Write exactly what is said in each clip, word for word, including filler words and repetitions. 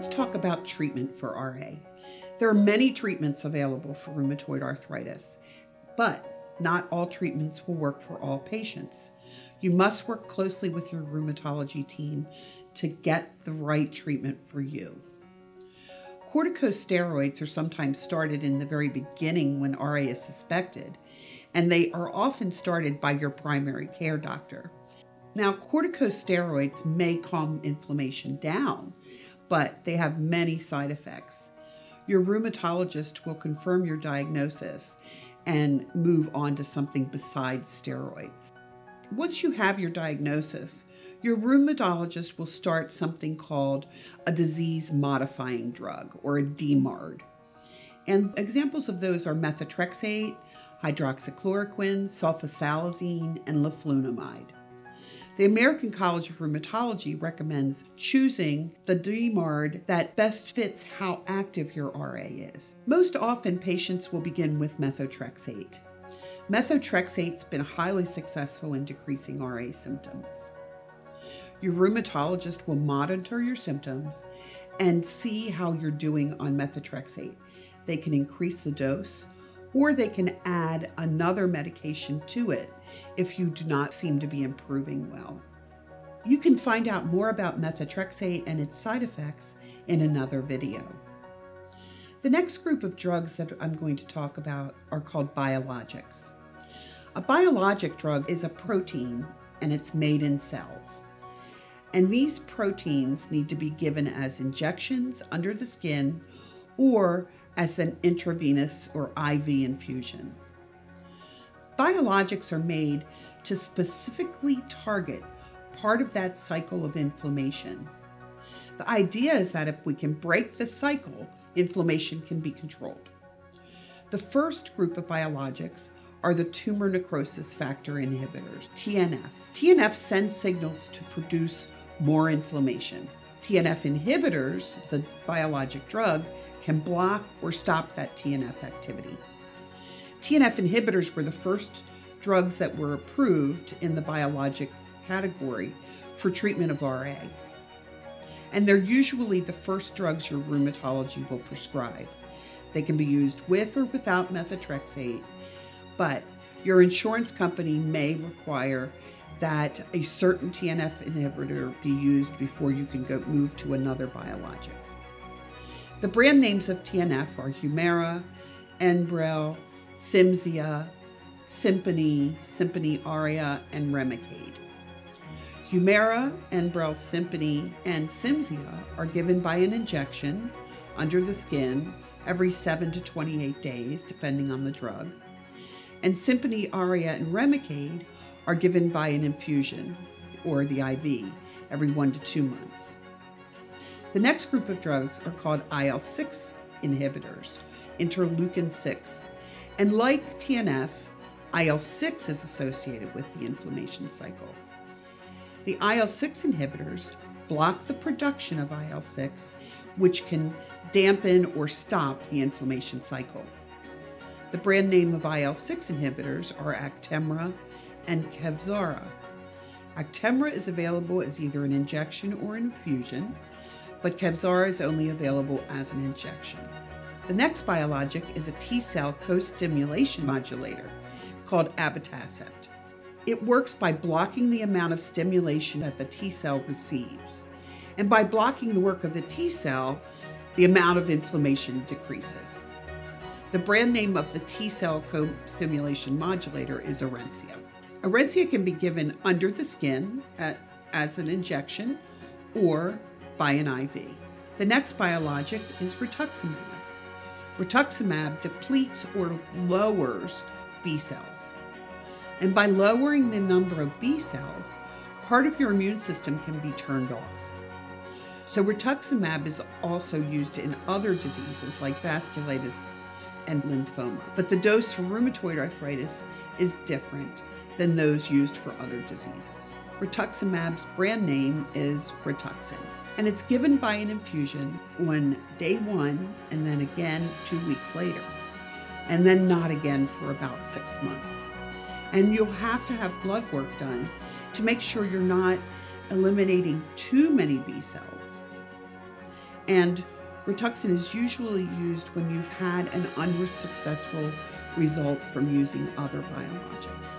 let's talk about treatment for R A. There are many treatments available for rheumatoid arthritis, but not all treatments will work for all patients. You must work closely with your rheumatology team to get the right treatment for you. Corticosteroids are sometimes started in the very beginning when R A is suspected, and they are often started by your primary care doctor. Now, corticosteroids may calm inflammation down, but they have many side effects. Your rheumatologist will confirm your diagnosis and move on to something besides steroids. Once you have your diagnosis, your rheumatologist will start something called a disease-modifying drug, or a D M A R D. And examples of those are methotrexate, hydroxychloroquine, sulfasalazine, and leflunomide. The American College of Rheumatology recommends choosing the D M A R D that best fits how active your R A is. Most often, patients will begin with methotrexate. Methotrexate's been highly successful in decreasing R A symptoms. Your rheumatologist will monitor your symptoms and see how you're doing on methotrexate. They can increase the dose, or they can add another medication to it if you do not seem to be improving well. You can find out more about methotrexate and its side effects in another video. The next group of drugs that I'm going to talk about are called biologics. A biologic drug is a protein, and it's made in cells. And these proteins need to be given as injections under the skin or as an intravenous or I V infusion. Biologics are made to specifically target part of that cycle of inflammation. The idea is that if we can break the cycle, inflammation can be controlled. The first group of biologics are the tumor necrosis factor inhibitors, T N F. T N F sends signals to produce more inflammation. T N F inhibitors, the biologic drug, can block or stop that T N F activity. T N F inhibitors were the first drugs that were approved in the biologic category for treatment of R A. And they're usually the first drugs your rheumatology will prescribe. They can be used with or without methotrexate, but your insurance company may require that a certain T N F inhibitor be used before you can go move to another biologic. The brand names of T N F are Humira, Enbrel, Cimzia, Simponi, Simponi Aria, and Remicade. Humira, Enbrel, Simponi, and Cimzia are given by an injection under the skin every seven to twenty-eight days, depending on the drug. And Simponi Aria and Remicade are given by an infusion, or the I V, every one to two months. The next group of drugs are called I L six inhibitors, interleukin six. And like T N F, I L six is associated with the inflammation cycle. The I L six inhibitors block the production of I L six, which can dampen or stop the inflammation cycle. The brand name of I L six inhibitors are Actemra and Kevzara. Actemra is available as either an injection or an infusion, but Kevzara is only available as an injection. The next biologic is a T-cell co-stimulation modulator called abatacept. It works by blocking the amount of stimulation that the T-cell receives. And by blocking the work of the T-cell, the amount of inflammation decreases. The brand name of the T-cell co-stimulation modulator is Orencia. Orencia can be given under the skin at, as an injection or by an I V. The next biologic is rituximab. Rituximab depletes or lowers B cells. And by lowering the number of B cells, part of your immune system can be turned off. So rituximab is also used in other diseases like vasculitis and lymphoma. But the dose for rheumatoid arthritis is different than those used for other diseases. Rituximab's brand name is Rituxan, and it's given by an infusion on day one and then again two weeks later, and then not again for about six months. And you'll have to have blood work done to make sure you're not eliminating too many B cells. And Rituxan is usually used when you've had an unsuccessful result from using other biologics.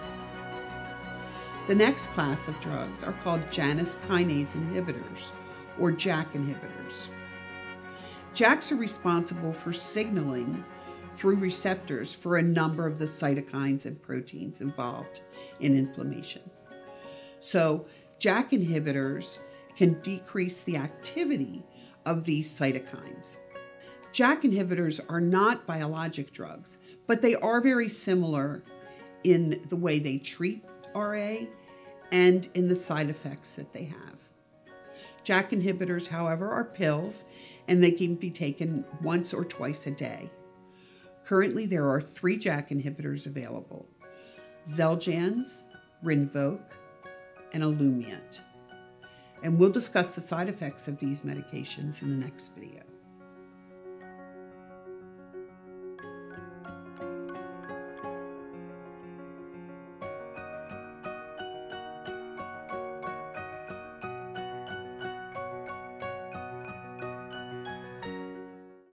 The next class of drugs are called Janus kinase inhibitors, or JAK inhibitors. JAKs are responsible for signaling through receptors for a number of the cytokines and proteins involved in inflammation. So JAK inhibitors can decrease the activity of these cytokines. JAK inhibitors are not biologic drugs, but they are very similar in the way they treat R A and in the side effects that they have. JAK inhibitors, however, are pills, and they can be taken once or twice a day. Currently, there are three JAK inhibitors available: Xeljanz, Rinvoq, and Olumiant. And we'll discuss the side effects of these medications in the next video.